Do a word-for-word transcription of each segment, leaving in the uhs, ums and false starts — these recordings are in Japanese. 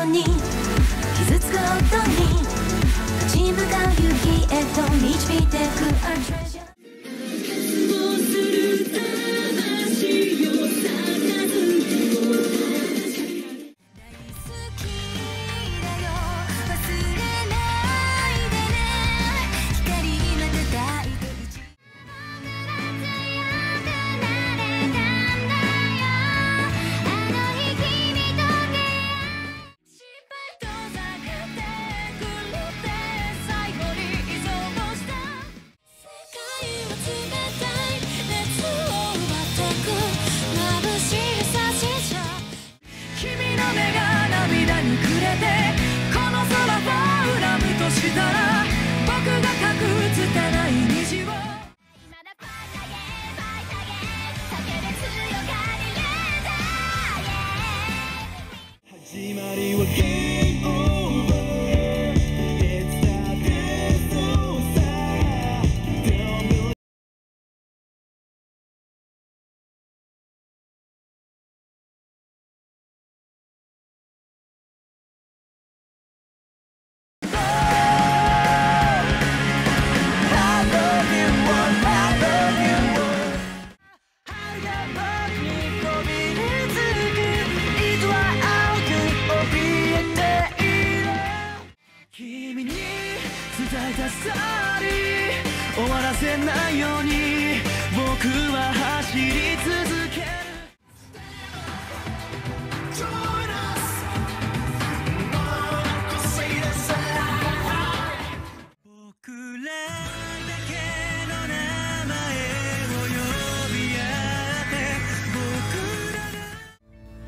ように傷つくほどに立ち向かう勇気へと導いてく Our Treasure。終わらせないように僕は走り続ける。僕らだけの名前を呼び合って、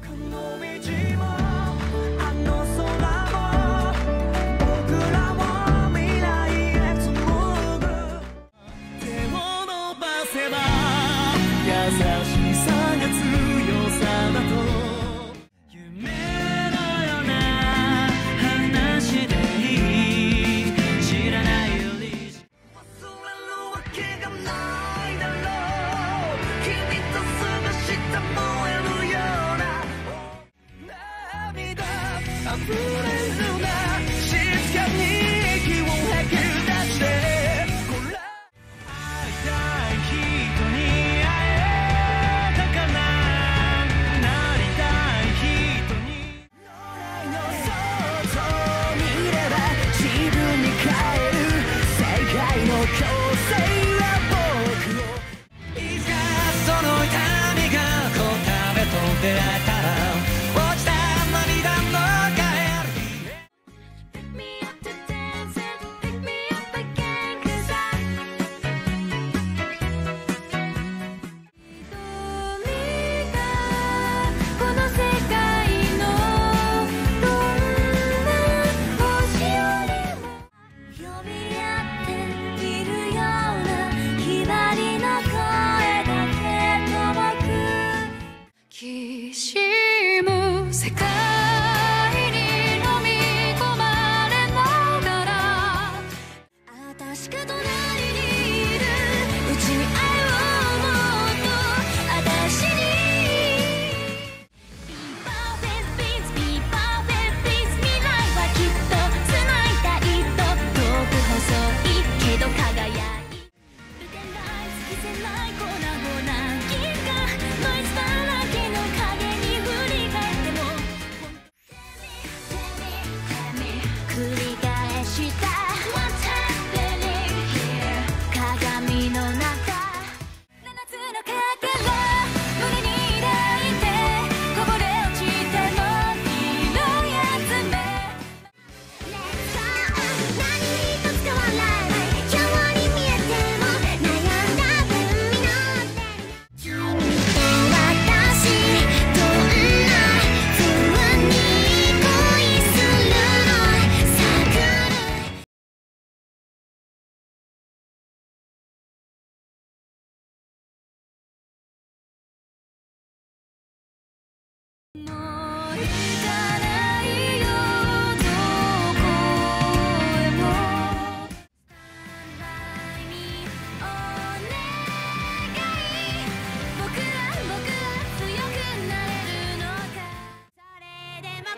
僕らこの道もあの空も「それでも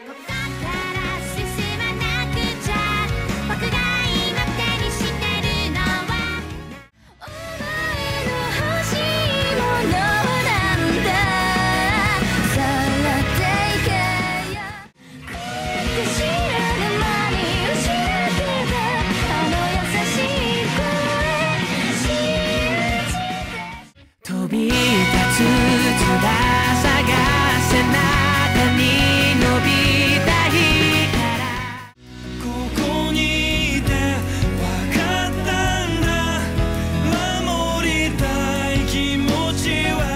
ここから」飛び立つ翼が背中に伸びた日からここにいて分かったんだ、守りたい気持ちは